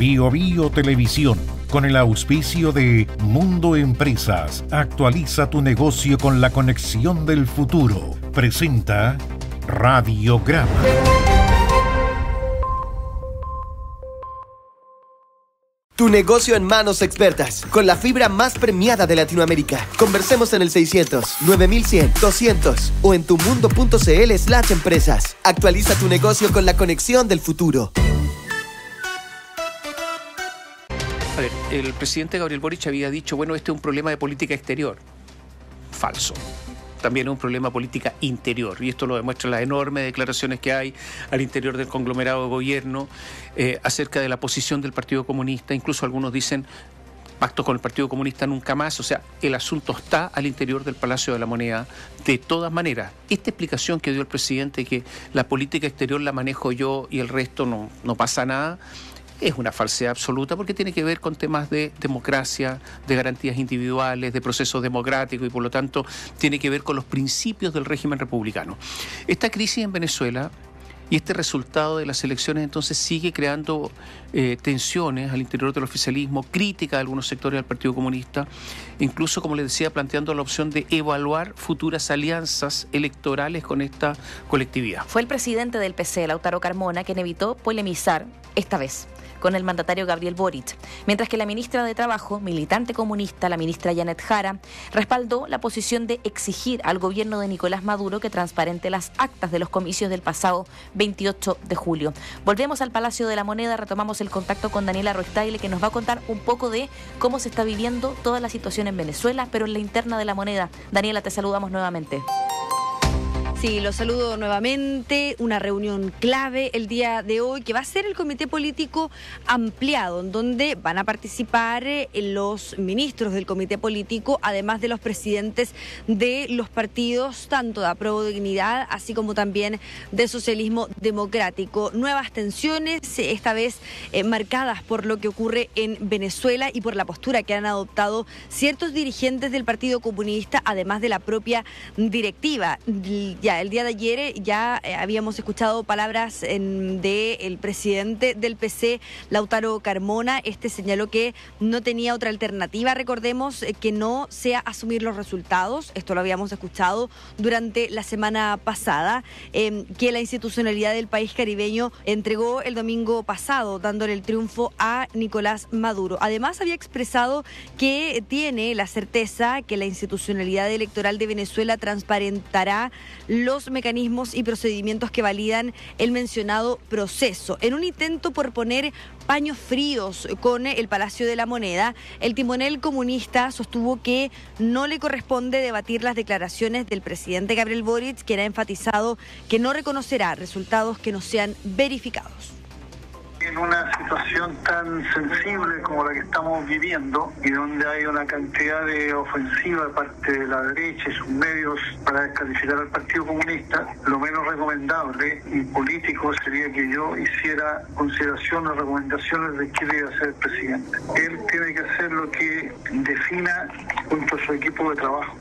Bio Bio Televisión, con el auspicio de Mundo Empresas, actualiza tu negocio con la conexión del futuro. Presenta Radiograma. Tu negocio en manos expertas, con la fibra más premiada de Latinoamérica. Conversemos en el 600, 9100, 200 o en tumundo.cl/empresas. Actualiza tu negocio con la conexión del futuro. A ver, el presidente Gabriel Boric había dicho, bueno, este es un problema de política exterior. Falso. También es un problema de política interior, y esto lo demuestran las enormes declaraciones que hay al interior del conglomerado de gobierno acerca de la posición del Partido Comunista. Incluso algunos dicen pacto con el Partido Comunista nunca más. O sea, el asunto está al interior del Palacio de la Moneda. De todas maneras, esta explicación que dio el presidente, que la política exterior la manejo yo y el resto no pasa nada, es una falsedad absoluta, porque tiene que ver con temas de democracia, de garantías individuales, de procesos democráticos, y por lo tanto tiene que ver con los principios del régimen republicano. Esta crisis en Venezuela y este resultado de las elecciones entonces sigue creando tensiones al interior del oficialismo, crítica de algunos sectores del Partido Comunista, incluso, como les decía, planteando la opción de evaluar futuras alianzas electorales con esta colectividad. Fue el presidente del PC, Lautaro Carmona, quien evitó polemizar esta vez con el mandatario Gabriel Boric, mientras que la ministra de Trabajo, militante comunista, la ministra Jeannette Jara, respaldó la posición de exigir al gobierno de Nicolás Maduro que transparente las actas de los comicios del pasado 28 de julio. Volvemos al Palacio de la Moneda, retomamos el contacto con Daniela Roystale, que nos va a contar un poco de cómo se está viviendo toda la situación en Venezuela, pero en la interna de la Moneda. Daniela, te saludamos nuevamente. Sí, los saludo nuevamente. Una reunión clave el día de hoy, que va a ser el Comité Político Ampliado, en donde van a participar los ministros del Comité Político, además de los presidentes de los partidos, tanto de Aprodignidad, así como también de Socialismo Democrático. Nuevas tensiones, esta vez marcadas por lo que ocurre en Venezuela y por la postura que han adoptado ciertos dirigentes del Partido Comunista, además de la propia directiva. El día de ayer ya habíamos escuchado palabras del presidente del PC, Lautaro Carmona. Este señaló que no tenía otra alternativa, recordemos, que no sea asumir los resultados. Esto lo habíamos escuchado durante la semana pasada, que la institucionalidad del país caribeño entregó el domingo pasado, dándole el triunfo a Nicolás Maduro. Además, había expresado que tiene la certeza que la institucionalidad electoral de Venezuela transparentará los mecanismos y procedimientos que validan el mencionado proceso. En un intento por poner paños fríos con el Palacio de la Moneda, el timonel comunista sostuvo que no le corresponde debatir las declaraciones del presidente Gabriel Boric, quien ha enfatizado que no reconocerá resultados que no sean verificados. En una situación tan sensible como la que estamos viviendo, y donde hay una cantidad de ofensiva de parte de la derecha y sus medios para descalificar al Partido Comunista, lo menos recomendable y político sería que yo hiciera consideración o recomendaciones de qué debe hacer el presidente. Él tiene que hacer lo que defina junto a su equipo de trabajo.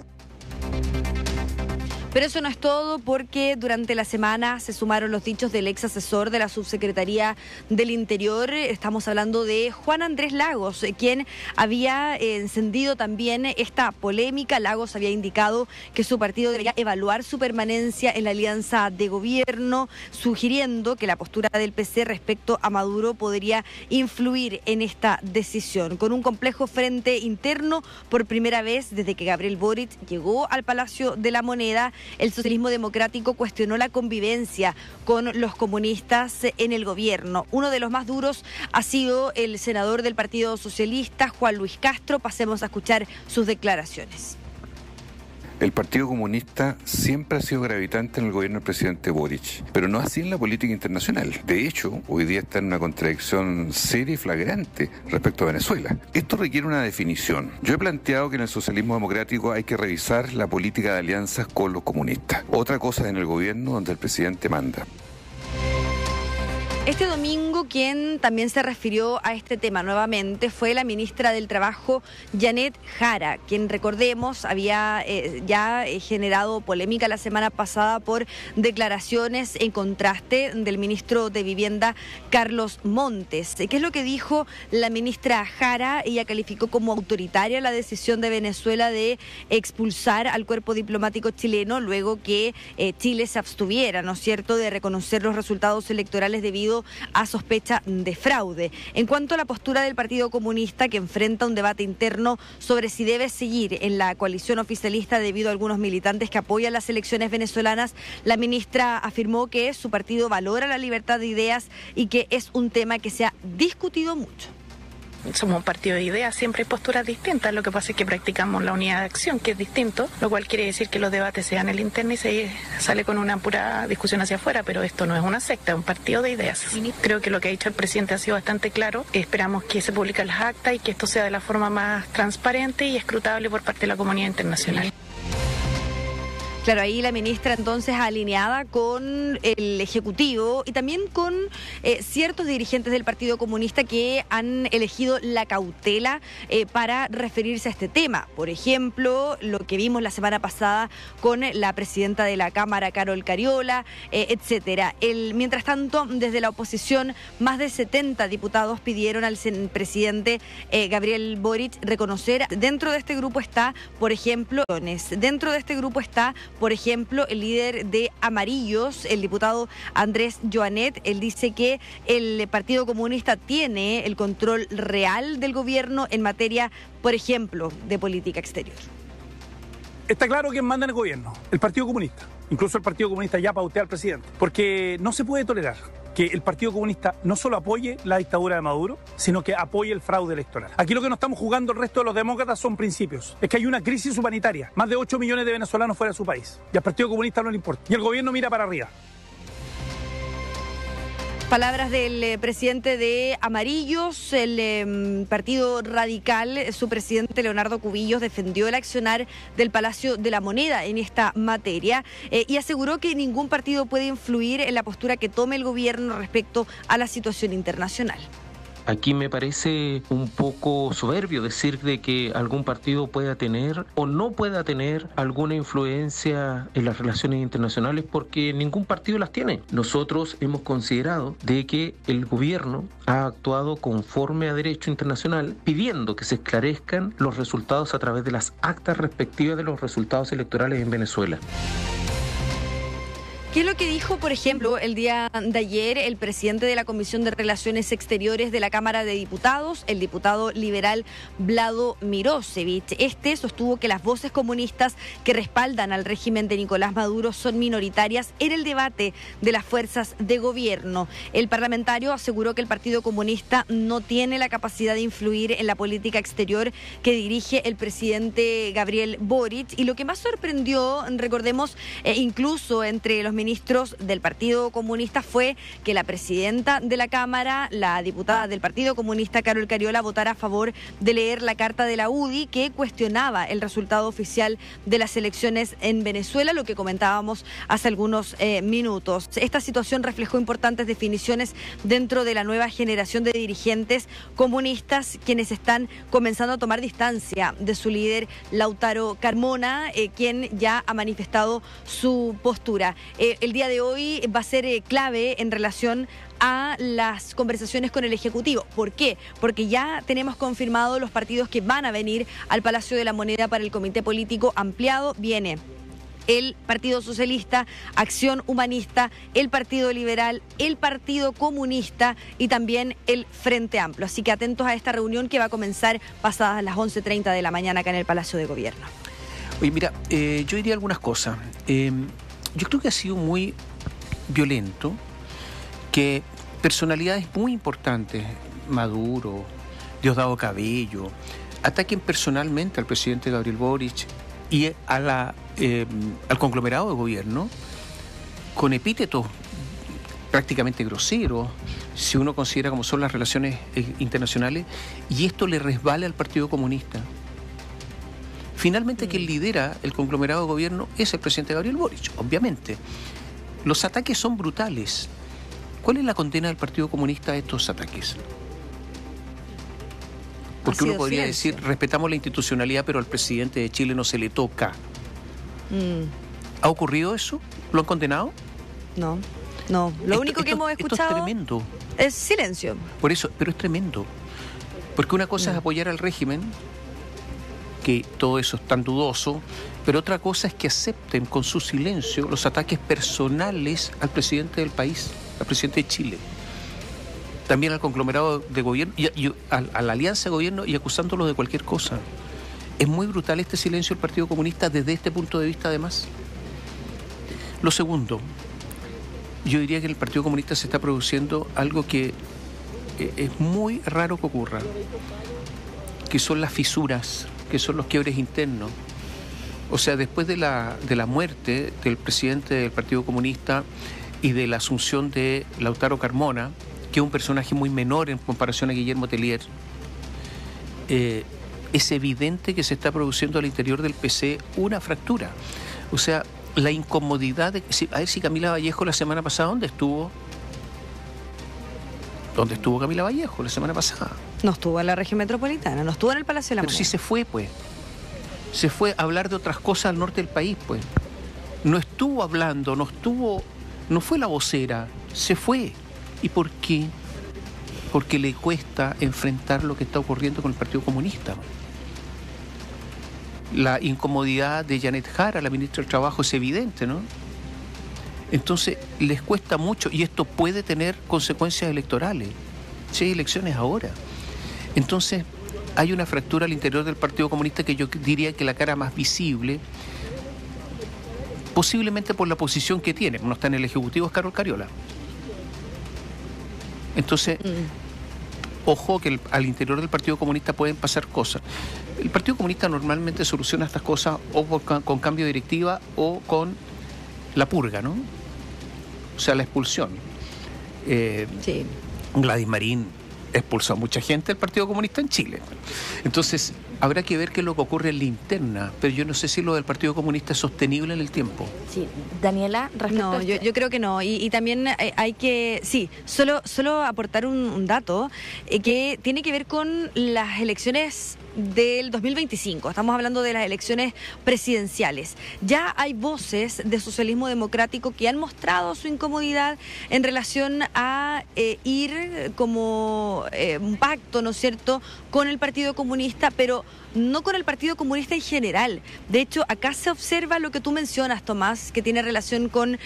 Pero eso no es todo, porque durante la semana se sumaron los dichos del ex asesor de la Subsecretaría del Interior. Estamos hablando de Juan Andrés Lagos, quien había encendido también esta polémica. Lagos había indicado que su partido debería evaluar su permanencia en la alianza de gobierno, sugiriendo que la postura del PC respecto a Maduro podría influir en esta decisión. Con un complejo frente interno, por primera vez desde que Gabriel Boric llegó al Palacio de la Moneda, el socialismo democrático cuestionó la convivencia con los comunistas en el gobierno. Uno de los más duros ha sido el senador del Partido Socialista, Juan Luis Castro. Pasemos a escuchar sus declaraciones. El Partido Comunista siempre ha sido gravitante en el gobierno del presidente Boric, pero no así en la política internacional. De hecho, hoy día está en una contradicción seria y flagrante respecto a Venezuela. Esto requiere una definición. Yo he planteado que en el socialismo democrático hay que revisar la política de alianzas con los comunistas. Otra cosa es en el gobierno, donde el presidente manda. Este domingo quien también se refirió a este tema nuevamente fue la ministra del Trabajo, Jeannette Jara, quien recordemos había ya generado polémica la semana pasada por declaraciones en contraste del ministro de Vivienda, Carlos Montes. ¿Qué es lo que dijo la ministra Jara? Ella calificó como autoritaria la decisión de Venezuela de expulsar al cuerpo diplomático chileno luego que Chile se abstuviera, ¿no es cierto?, de reconocer los resultados electorales debido a sospecha de fraude. En cuanto a la postura del Partido Comunista, que enfrenta un debate interno sobre si debe seguir en la coalición oficialista debido a algunos militantes que apoyan las elecciones venezolanas, la ministra afirmó que su partido valora la libertad de ideas y que es un tema que se ha discutido mucho. Somos un partido de ideas, siempre hay posturas distintas, lo que pasa es que practicamos la unidad de acción, que es distinto, lo cual quiere decir que los debates se dan en el interno y se sale con una pura discusión hacia afuera, pero esto no es una secta, es un partido de ideas. Creo que lo que ha dicho el presidente ha sido bastante claro, esperamos que se publique el acta y que esto sea de la forma más transparente y escrutable por parte de la comunidad internacional. Claro, ahí la ministra entonces alineada con el Ejecutivo y también con ciertos dirigentes del Partido Comunista que han elegido la cautela para referirse a este tema. Por ejemplo, lo que vimos la semana pasada con la presidenta de la Cámara, Carol Cariola, etcétera. Mientras tanto, desde la oposición, más de 70 diputados pidieron al presidente Gabriel Boric reconocer. Dentro de este grupo está, por ejemplo, el líder de Amarillos, el diputado Andrés Joanet. Él dice que el Partido Comunista tiene el control real del gobierno en materia, por ejemplo, de política exterior. Está claro quién manda en el gobierno, el Partido Comunista. Incluso el Partido Comunista ya pautea al presidente, porque no se puede tolerar que el Partido Comunista no solo apoye la dictadura de Maduro, sino que apoye el fraude electoral. Aquí lo que nos estamos jugando el resto de los demócratas son principios. Es que hay una crisis humanitaria. Más de 8 millones de venezolanos fuera de su país. Y al Partido Comunista no le importa. Y el gobierno mira para arriba. Palabras del presidente de Amarillos. El Partido Radical, su presidente Leonardo Cubillos defendió el accionar del Palacio de la Moneda en esta materia y aseguró que ningún partido puede influir en la postura que tome el gobierno respecto a la situación internacional. Aquí me parece un poco soberbio decir de que algún partido pueda tener o no pueda tener alguna influencia en las relaciones internacionales porque ningún partido las tiene. Nosotros hemos considerado de que el gobierno ha actuado conforme a derecho internacional pidiendo que se esclarezcan los resultados a través de las actas respectivas de los resultados electorales en Venezuela. ¿Qué es lo que dijo, por ejemplo, el día de ayer el presidente de la Comisión de Relaciones Exteriores de la Cámara de Diputados, el diputado liberal Vlado Mirosevic? Este sostuvo que las voces comunistas que respaldan al régimen de Nicolás Maduro son minoritarias en el debate de las fuerzas de gobierno. El parlamentario aseguró que el Partido Comunista no tiene la capacidad de influir en la política exterior que dirige el presidente Gabriel Boric. Y lo que más sorprendió, recordemos, incluso entre los ministros del Partido Comunista fue que la presidenta de la Cámara, la diputada del Partido Comunista, Carol Cariola, votara a favor de leer la carta de la UDI que cuestionaba el resultado oficial de las elecciones en Venezuela, lo que comentábamos hace algunos minutos. Esta situación reflejó importantes definiciones dentro de la nueva generación de dirigentes comunistas, quienes están comenzando a tomar distancia de su líder Lautaro Carmona, quien ya ha manifestado su postura. El día de hoy va a ser clave en relación a las conversaciones con el Ejecutivo. ¿Por qué? Porque ya tenemos confirmado los partidos que van a venir al Palacio de la Moneda para el Comité Político Ampliado. Viene el Partido Socialista, Acción Humanista, el Partido Liberal, el Partido Comunista y también el Frente Amplio. Así que atentos a esta reunión que va a comenzar pasadas las 11:30 de la mañana acá en el Palacio de Gobierno. Oye, mira, yo diría algunas cosas. Yo creo que ha sido muy violento que personalidades muy importantes, Maduro, Diosdado Cabello, ataquen personalmente al presidente Gabriel Boric y a al conglomerado de gobierno con epítetos prácticamente groseros, si uno considera cómo son las relaciones internacionales, y esto le resbala al Partido Comunista. Finalmente, quien lidera el conglomerado de gobierno es el presidente Gabriel Boric, obviamente. Los ataques son brutales. ¿Cuál es la condena del Partido Comunista a estos ataques? Porque uno podría decir, respetamos la institucionalidad, pero al presidente de Chile no se le toca. ¿Ha ocurrido eso? ¿Lo han condenado? No, no. Lo único que hemos escuchado... Esto es tremendo. Es silencio. Por eso, pero es tremendo. Porque una cosa es apoyar al régimen, que todo eso es tan dudoso, pero otra cosa es que acepten con su silencio los ataques personales al presidente del país, al presidente de Chile. También al conglomerado de gobierno, y a la alianza de gobierno, y acusándolo de cualquier cosa. Es muy brutal este silencio del Partido Comunista desde este punto de vista, además. Lo segundo, yo diría que en el Partido Comunista se está produciendo algo que es muy raro que ocurra, que son las fisuras, que son los quiebres internos. O sea, después de la muerte del presidente del Partido Comunista y de la asunción de Lautaro Carmona, que es un personaje muy menor en comparación a Guillermo Tellier, es evidente que se está produciendo al interior del PC una fractura. O sea, la incomodidad... A ver si Camila Vallejo la semana pasada, ¿dónde estuvo? ¿Dónde estuvo Camila Vallejo la semana pasada? No estuvo en la región metropolitana, no estuvo en el Palacio de la Moneda. Pero sí se fue, pues. Se fue a hablar de otras cosas al norte del país, pues. No estuvo hablando, no estuvo... No fue la vocera, se fue. ¿Y por qué? Porque le cuesta enfrentar lo que está ocurriendo con el Partido Comunista. La incomodidad de Jeannette Jara, la ministra del Trabajo, es evidente, ¿no? Entonces, les cuesta mucho, y esto puede tener consecuencias electorales. Si hay elecciones ahora. Entonces, hay una fractura al interior del Partido Comunista que yo diría que la cara más visible, posiblemente por la posición que tiene, no está en el Ejecutivo, es Carol Cariola. Entonces, ojo que al interior del Partido Comunista pueden pasar cosas. El Partido Comunista normalmente soluciona estas cosas o con cambio de directiva o con la purga, ¿no? O sea, la expulsión. Sí. Gladys Marín expulsó a mucha gente del Partido Comunista en Chile. Entonces, habrá que ver qué es lo que ocurre en la interna, pero yo no sé si lo del Partido Comunista es sostenible en el tiempo. Sí, Daniela, respecto a... yo creo que no, y también hay que... Sí, solo aportar un dato que tiene que ver con las elecciones del 2025, estamos hablando de las elecciones presidenciales. Ya hay voces de Socialismo Democrático que han mostrado su incomodidad en relación a ir como un pacto, ¿no es cierto?, con el Partido Comunista, pero no con el Partido Comunista en general. De hecho, acá se observa lo que tú mencionas, Tomás, que tiene relación con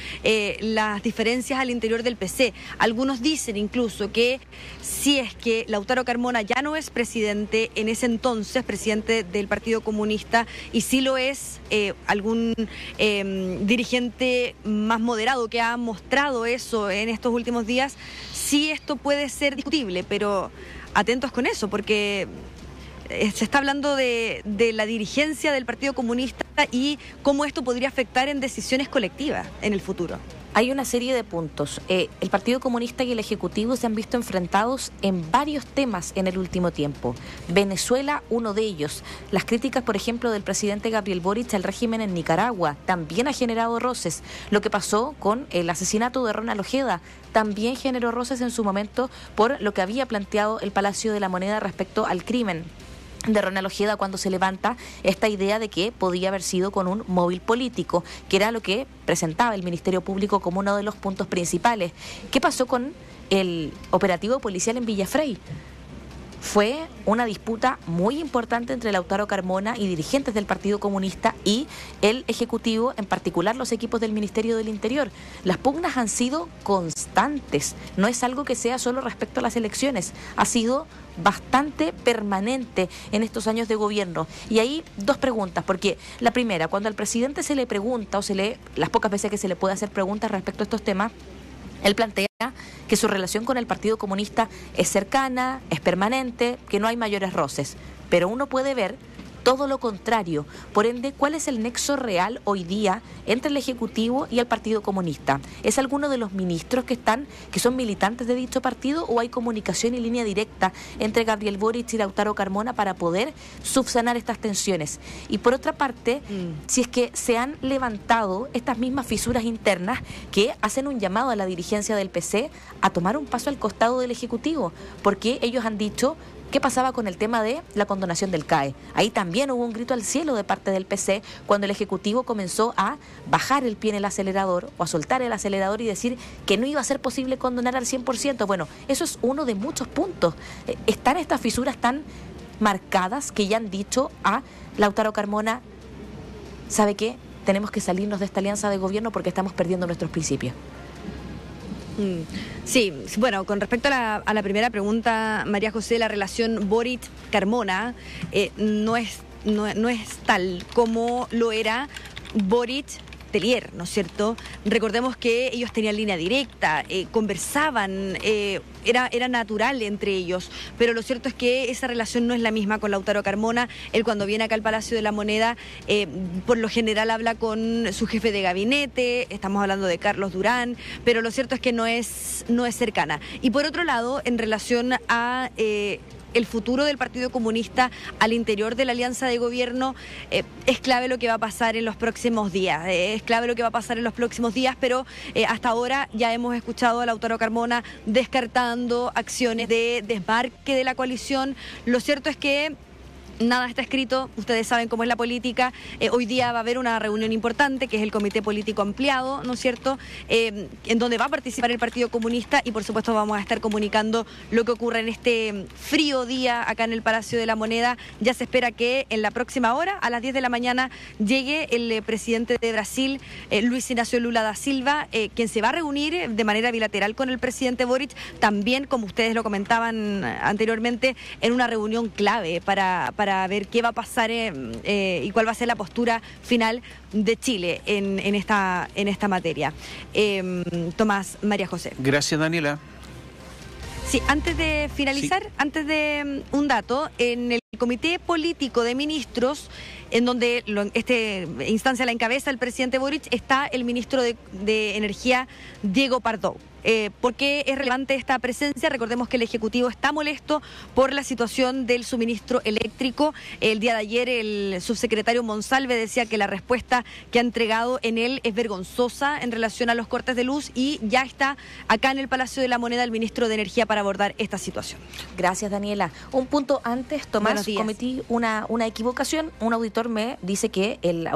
las diferencias al interior del PC. Algunos dicen incluso que si es que Lautaro Carmona ya no es presidente, en ese entonces presidente del Partido Comunista, y si lo es algún dirigente más moderado que ha mostrado eso en estos últimos días, sí, esto puede ser discutible, pero atentos con eso, porque... Se está hablando de la dirigencia del Partido Comunista y cómo esto podría afectar en decisiones colectivas en el futuro. Hay una serie de puntos. El Partido Comunista y el Ejecutivo se han visto enfrentados en varios temas en el último tiempo. Venezuela, uno de ellos. Las críticas, por ejemplo, del presidente Gabriel Boric al régimen en Nicaragua también ha generado roces. Lo que pasó con el asesinato de Ronald Ojeda también generó roces en su momento por lo que había planteado el Palacio de la Moneda respecto al crimen de Ronald Ojeda cuando se levanta esta idea de que podía haber sido con un móvil político, que era lo que presentaba el Ministerio Público como uno de los puntos principales. ¿Qué pasó con el operativo policial en Villafrey? Fue una disputa muy importante entre Lautaro Carmona y dirigentes del Partido Comunista y el Ejecutivo, en particular los equipos del Ministerio del Interior. Las pugnas han sido constantes, no es algo que sea solo respecto a las elecciones, ha sido bastante permanente en estos años de gobierno. Y ahí dos preguntas, porque la primera, cuando al presidente se le pregunta, o se le, las pocas veces que se le puede hacer preguntas respecto a estos temas, él plantea que su relación con el Partido Comunista es cercana, es permanente, que no hay mayores roces. Pero uno puede ver todo lo contrario. Por ende, ¿cuál es el nexo real hoy día entre el Ejecutivo y el Partido Comunista? ¿Es alguno de los ministros que son militantes de dicho partido, o hay comunicación y línea directa entre Gabriel Boric y Lautaro Carmona para poder subsanar estas tensiones? Y por otra parte, si es que se han levantado estas mismas fisuras internas que hacen un llamado a la dirigencia del PC a tomar un paso al costado del Ejecutivo, porque ellos han dicho... ¿Qué pasaba con el tema de la condonación del CAE? Ahí también hubo un grito al cielo de parte del PC cuando el Ejecutivo comenzó a bajar el pie en el acelerador, o a soltar el acelerador, y decir que no iba a ser posible condonar al 100%. Bueno, eso es uno de muchos puntos. Están estas fisuras tan marcadas que ya han dicho a Lautaro Carmona: ¿sabe qué? Tenemos que salirnos de esta alianza de gobierno porque estamos perdiendo nuestros principios. Sí, bueno, con respecto a la primera pregunta, María José, la relación Boric-Carmona no es tal como lo era Boric-Tellier, ¿no es cierto? Recordemos que ellos tenían línea directa, conversaban, era natural entre ellos, pero lo cierto es que esa relación no es la misma con Lautaro Carmona. Él, cuando viene acá al Palacio de la Moneda, por lo general habla con su jefe de gabinete, estamos hablando de Carlos Durán, pero lo cierto es que no es cercana. Y por otro lado, en relación a el futuro del Partido Comunista al interior de la alianza de gobierno, es clave lo que va a pasar en los próximos días, pero hasta ahora ya hemos escuchado a Lautaro Carmona descartando acciones de desmarque de la coalición. Lo cierto es que nada está escrito, ustedes saben cómo es la política. Hoy día va a haber una reunión importante, que es el Comité Político Ampliado, ¿no es cierto?, en donde va a participar el Partido Comunista, y por supuesto vamos a estar comunicando lo que ocurre en este frío día acá en el Palacio de la Moneda. Ya se espera que en la próxima hora, a las 10 de la mañana, llegue el presidente de Brasil, Luis Ignacio Lula da Silva, quien se va a reunir de manera bilateral con el presidente Boric, también, como ustedes lo comentaban anteriormente, en una reunión clave para ver qué va a pasar y cuál va a ser la postura final de Chile en esta materia. Tomás, María José. Gracias, Daniela. Sí, antes de finalizar, sí, antes de un dato, en el Comité Político de Ministros, en donde esta instancia la encabeza el presidente Boric, está el ministro de Energía, Diego Pardo. ¿Por qué es relevante esta presencia? Recordemos que el Ejecutivo está molesto por la situación del suministro eléctrico. El día de ayer el subsecretario Monsalve decía que la respuesta que ha entregado en él es vergonzosa en relación a los cortes de luz, y ya está acá en el Palacio de la Moneda el ministro de Energía para abordar esta situación. Gracias, Daniela. Un punto antes, Tomás, cometí una equivocación. Un auditor me dice que el...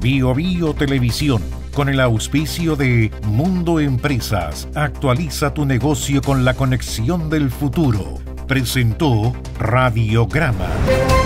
Bio Bio Televisión, con el auspicio de Mundo Empresas, actualiza tu negocio con la conexión del futuro, presentó Radiograma.